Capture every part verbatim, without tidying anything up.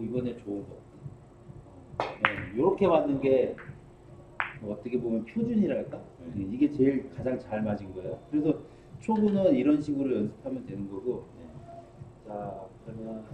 거고 이번에 좋은 거. 네, 이렇게 맞는 게 어떻게 보면 표준이랄까? 네. 이게 제일 가장 잘 맞은 거예요. 그래서 초구는 이런 식으로 연습하면 되는 거고. 네. 자, 그러면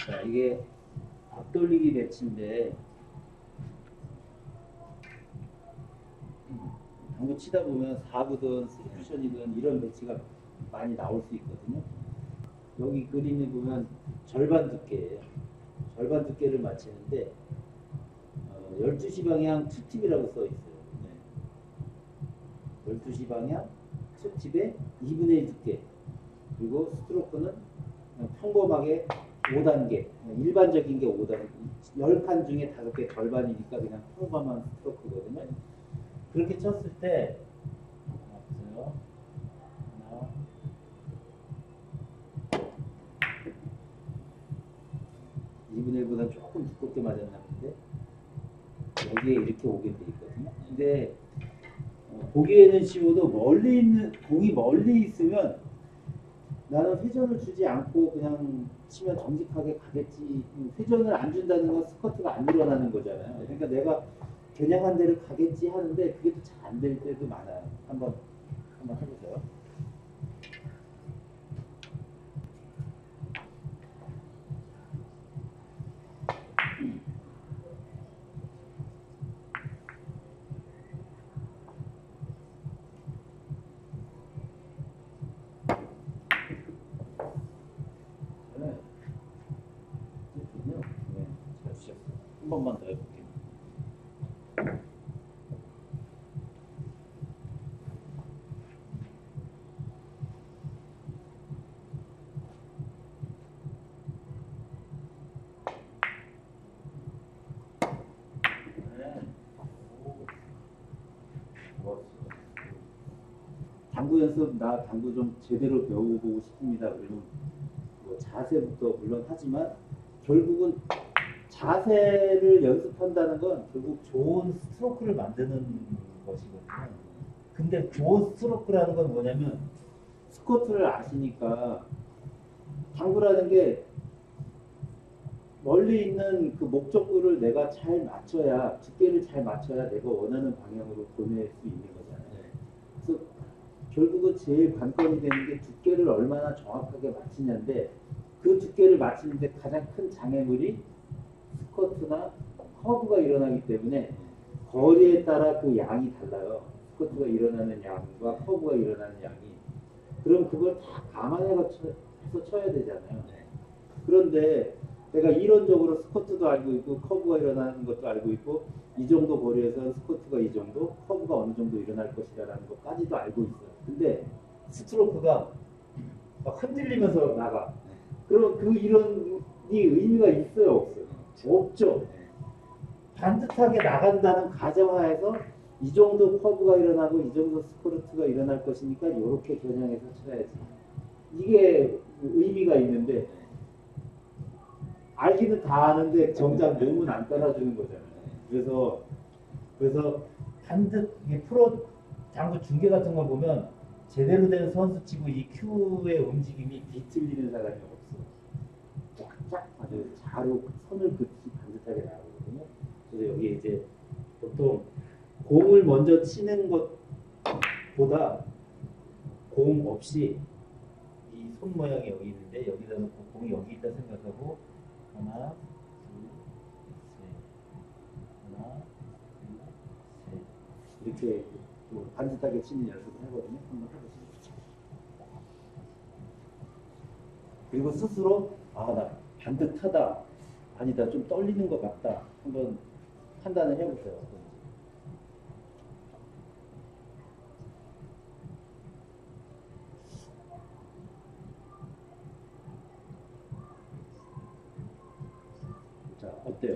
자, 이게 앞돌리기 배치인데 당구 치다 보면 사구든 세 쿠션이든 이런 배치가 많이 나올 수 있거든요. 여기 그림에 보면 절반 두께예요. 절반 두께를 맞히는데 어, 열두 시 방향 투 팁이라고 써 있어요. 네. 열두 시 방향 투 팁에 이분의 일 두께, 그리고 스트로크는 평범하게 오 단계, 일반적인 게 오 단계, 십 칸 중에 다섯 개 절반이니까 그냥 평범한 스트로크거든요. 그렇게 쳤을 때 하나, 이분의 일보다 조금 두껍게 맞았나 본데 여기에 이렇게 오게 돼 있거든요. 근데 어, 보기에는 쉬워도 멀리 있는 공이 멀리 있으면 나는 회전을 주지 않고 그냥 치면 정직하게 가겠지. 회전을 안 준다는 건 스쿼트가 안 늘어나는 거잖아요. 그러니까 내가 겨냥한 대로 가겠지 하는데 그게 또 잘 안 될 때도 많아요. 한번 한번 해보세요. 한 번만 더 해볼게요. 당구 연습, 나 당구 좀 제대로 배워보고 싶습니다. 그러면 뭐 자세부터 물론 하지만 결국은 자세를 연습한다는 건 결국 좋은 스트로크를 만드는 것이거든요. 근데 좋은 스트로크라는 건 뭐냐면 스쿼트를 아시니까 당구라는 게 멀리 있는 그 목적구를 내가 잘 맞춰야, 두께를 잘 맞춰야 내가 원하는 방향으로 보낼 수 있는 거잖아요. 그래서 결국은 제일 관건이 되는 게 두께를 얼마나 정확하게 맞추냐인데, 그 두께를 맞추는데 가장 큰 장애물이 스쿼트나 커브가 일어나기 때문에 거리에 따라 그 양이 달라요. 스쿼트가 일어나는 양과 커브가 일어나는 양이. 그럼 그걸 다 감안해서 쳐야 되잖아요. 그런데 내가 이론적으로 스쿼트도 알고 있고 커브가 일어나는 것도 알고 있고 이 정도 거리에서 스쿼트가 이 정도, 커브가 어느 정도 일어날 것이라는 것까지도 알고 있어요. 근데 스트로크가 막 흔들리면서 나가. 그럼 그 이론이 의미가 있어요, 없어요? 없죠. 반듯하게 나간다는 가정하에서 이 정도 커브가 일어나고 이 정도 스쿼트가 일어날 것이니까 이렇게 겨냥해서 쳐야지. 이게 의미가 있는데, 알기는 다 아는데 정작 몸은 안 따라주는 거잖아요. 그래서 그래서 반듯 프로 당구 중계 같은 걸 보면 제대로 된 선수 치고 이 큐의 움직임이 뒤틀리는 사람이 없어. 쫙 아주 자로 선을 긋이 반듯하게 나오거든요. 그래서 여기 이제 보통 공을 먼저 치는 것보다 공 없이 이 손 모양이 여기 있는데 여기다 놓고 공이 여기 있다 생각하고 하나, 둘, 셋, 하나, 둘, 셋 이렇게 또 반듯하게 치는 연습을 하거든요. 한번 해보세요. 그리고 스스로 아, 나 반듯하다, 아니다, 좀 떨리는 것 같다 한번 판단을 해보세요. 자, 어때요?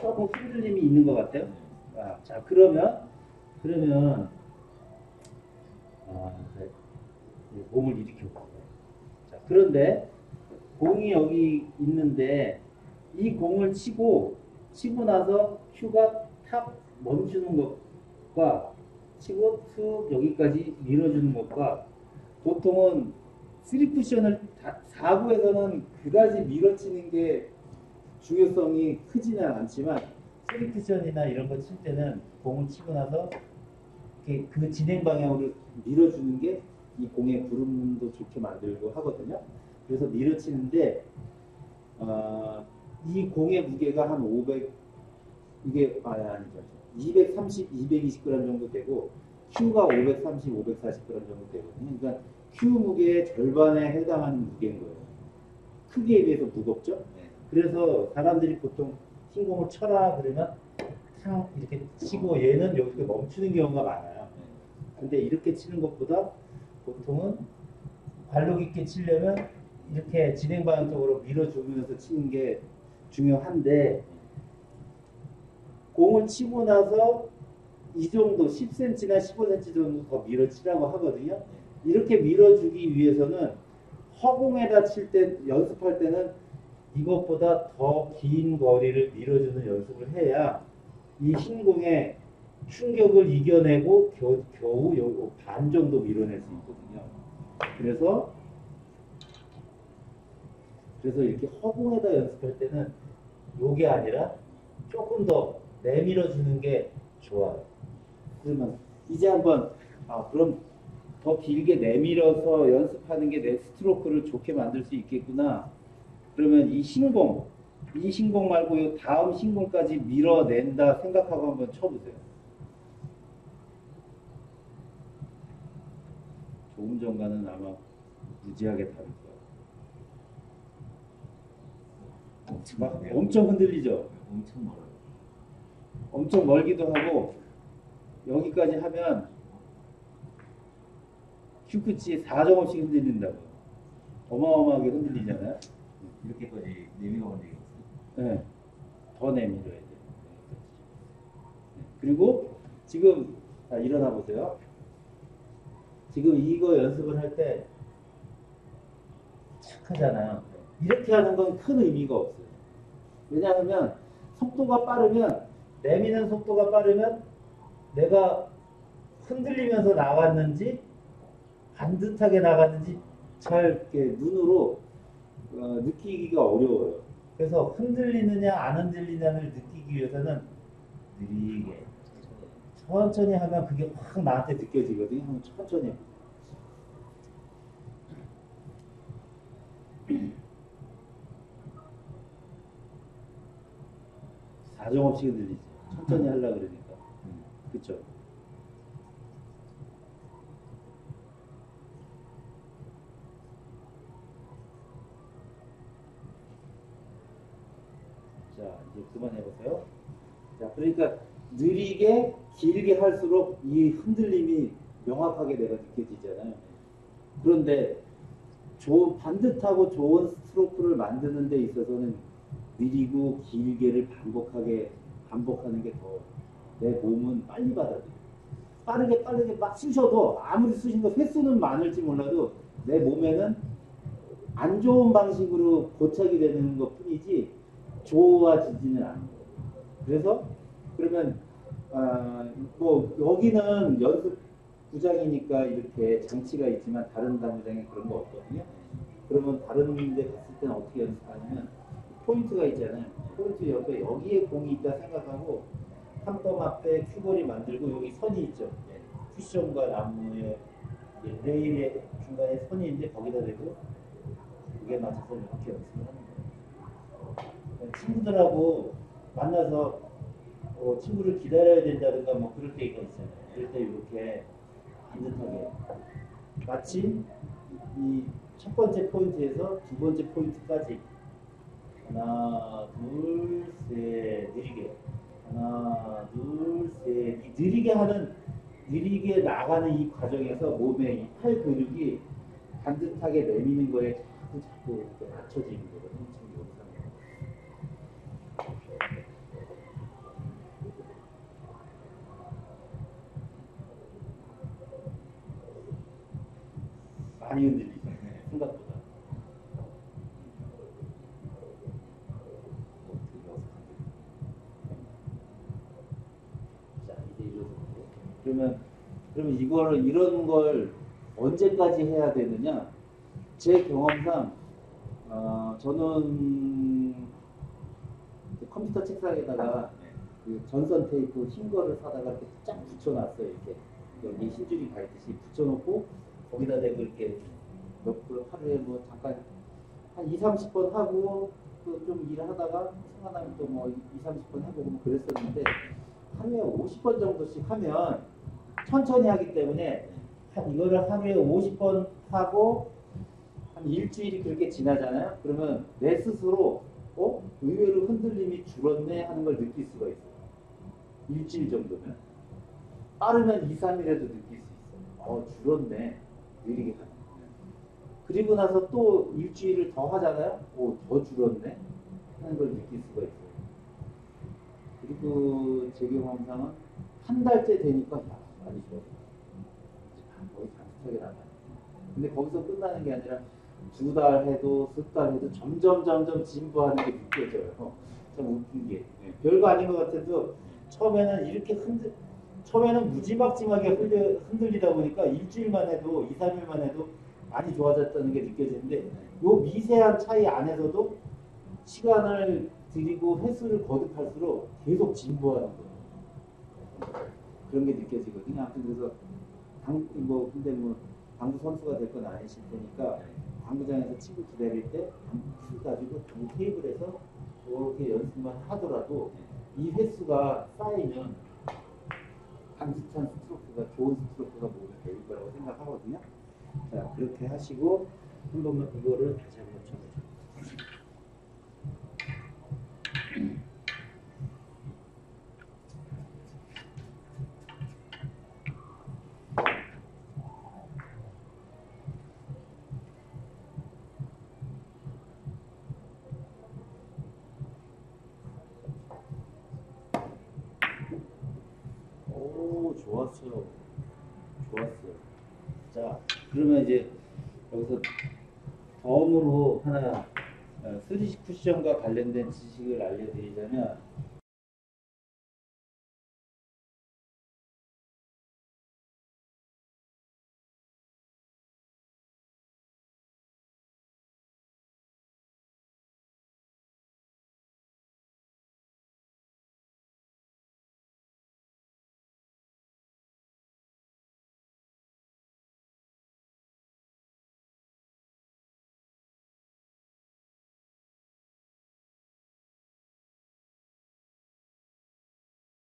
조금 흔들림이 있는 것 같아요? 아, 자, 그러면 그러면 아, 네. 몸을 일으켜 볼게요. 자, 그런데 공이 여기 있는데 이 공을 치고 치고 나서 큐가 탁 멈추는 것과 치고 툭 여기까지 밀어주는 것과, 보통은 쓰리 쿠션을 사 구에서는 그다지 밀어치는 게 중요성이 크지는 않지만 쓰리 쿠션이나 이런 거 칠 때는 공을 치고 나서 그 진행 방향으로 밀어주는 게 이 공의 구름도 좋게 만들고 하거든요. 그래서 밀어치는데 어, 이 공의 무게가 한 오백, 이게 아, 아니죠. 이백삼십, 이백이십 그램 정도 되고 Q가 오백삼십, 오백사십 그램 정도 되거든요. 그러니까 Q 무게의 절반에 해당하는 무게인 거예요. 크기에 비해서 무겁죠? 네. 그래서 사람들이 보통 흰 공을 쳐라 그러면 탕 이렇게 치고 얘는 여기서 멈추는 경우가 많아요. 네. 근데 이렇게 치는 것보다 보통은 관록 있게 치려면 이렇게 진행 방향 쪽으로 밀어주면서 치는 게 중요한데, 공을 치고 나서 이 정도 십 센티미터나 십오 센티미터 정도 더 밀어치라고 하거든요. 이렇게 밀어주기 위해서는 허공에다 칠 때, 연습할 때는 이것보다 더 긴 거리를 밀어주는 연습을 해야 이 흰 공에 충격을 이겨내고 겨우, 겨우 요 반 정도 밀어낼 수 있거든요. 그래서 그래서 이렇게 허공에다 연습할 때는 요게 아니라 조금 더 내밀어 주는 게 좋아요. 그러면 이제 한번 아 그럼 더 길게 내밀어서 연습하는 게 내 스트로크를 좋게 만들 수 있겠구나. 그러면 이 흰 공, 이 흰 공 말고 요 다음 흰 공까지 밀어낸다 생각하고 한번 쳐보세요. 좋은 전과는 아마 무지하게 다를 거예요. 막 엄청 흔들리죠? 엄청 멀어요. 엄청 멀기도 하고, 여기까지 하면 큐크치 사 점씩 흔들린다고. 어마어마하게 흔들리잖아요. 이렇게까지 내밀어 본 적이 없어요? 네. 더 내밀어야 돼요. 그리고 지금 자, 일어나 보세요. 지금 이거 연습을 할 때 착 하잖아요. 이렇게 하는 건 큰 의미가 없어요. 왜냐하면 속도가 빠르면, 내미는 속도가 빠르면 내가 흔들리면서 나갔는지 반듯하게 나갔는지 잘 이렇게 눈으로 어, 느끼기가 어려워요. 그래서 흔들리느냐 안 흔들리냐를 느끼기 위해서는 느리게 천천히 하면 그게 확 나한테 느껴지거든요. 한번 천천히 다정없이 흔들리지. 천천히 하려고 그러니까. 음. 그쵸? 자, 이제 그만해보세요. 자, 그러니까 느리게 길게 할수록 이 흔들림이 명확하게 내가 느껴지잖아요. 그런데 좋은, 반듯하고 좋은 스트로크를 만드는 데 있어서는 느리고 길게를 반복하게 반복하는 게 더 내 몸은 빨리 받아들여요. 빠르게 빠르게 막 쑤셔도 아무리 쑤신 거 횟수는 많을지 몰라도 내 몸에는 안 좋은 방식으로 고착이 되는 것 뿐이지 좋아지지는 않아요. 그래서 그러면 아, 뭐 여기는 연습 구장이니까 이렇게 장치가 있지만 다른 단구장에 그런 거 없거든요. 그러면 다른 데 갔을 때는 어떻게 연습하냐면 포인트가 있잖아요. 포인트 옆에 여기에 공이 있다 생각하고 한뼘 앞에 큐볼이 만들고 여기 선이 있죠. 쿠션과 나무의 레일의 중간에 선이 있는데 거기다 대고 그게 맞춰서 이렇게 연습을 하는 거예요. 친구들하고 만나서 어, 친구를 기다려야 된다든가 뭐 그럴 때가 있잖아요. 그럴 때 이렇게 반듯하게 마치 이 첫 번째 포인트에서 두 번째 포인트까지 하나, 둘, 셋, 느리게. 하나, 둘, 셋. 이 느리게 하는, 느리게 나가는 이 과정에서 몸의 이 팔 근육이 반듯하게 내미는 거에 자꾸 자꾸 이렇게 맞춰지는 거거든요. 많이 흔들리잖아요. 생각보다. 그러면 이걸, 이런 걸 언제까지 해야 되느냐? 제 경험상 어, 저는 컴퓨터 책상에다가 그 전선 테이프 흰 거를 사다가 이렇게 쫙 붙여놨어요. 이렇게 여기 흰줄이 가 있듯이 붙여놓고 거기다 대고 이렇게 몇 분 하루에 뭐 잠깐 한 이삼십 번 하고 또 좀 일하다가 생각나면 또 뭐 이삼십 번 해보고 뭐 그랬었는데, 하루에 오십 번 정도씩 하면 천천히 하기 때문에 한 이거를 하루에 오십 번 하고 한 일주일이 그렇게 지나잖아요. 그러면 내 스스로 어? 의외로 흔들림이 줄었네 하는 걸 느낄 수가 있어요. 일주일 정도면. 빠르면 이, 삼 일에도 느낄 수 있어요. 어, 줄었네. 느리게 가네. 그리고 나서 또 일주일을 더 하잖아요. 오, 더 줄었네 하는 걸 느낄 수가 있어요. 그리고 제 경험상은 한 달째 되니까 많이 줄었어요. 거의 비슷하게 나가요. 근데 거기서 끝나는 게 아니라 두 달 해도 세 달 해도 점점 점점 진보하는 게 느껴져요. 참 웃긴 게, 네, 별거 아닌 것 같아도 처음에는 이렇게 흔들 처음에는 무지막지하게 흔들, 흔들리다 보니까 일주일만 해도 이, 삼 일만 해도 많이 좋아졌다는 게 느껴지는데, 요 미세한 차이 안에서도 시간을 들이고 횟수를 거듭할수록 계속 진보하는 거예요. 그런 게 느껴지거든요. 아무튼 그래서 당, 뭐 근데 뭐 당구 선수가 될 건 아니실 테니까 당구장에서 친구 기다릴 때 당구 가지고 당구 테이블에서 이렇게 연습만 하더라도 이 횟수가 쌓이면 강직한 스트로크가 좋은 스트로크가 몸에 배울 거라고 생각하거든요. 자, 그렇게 하시고 한 번만 이거를 다시 한번 쳐보죠. 오, 좋았어요. 좋았어요. 자, 그러면 이제 여기서 덤으로 하나 쓰리시 쿠션과 관련된 지식을 알려드리자면,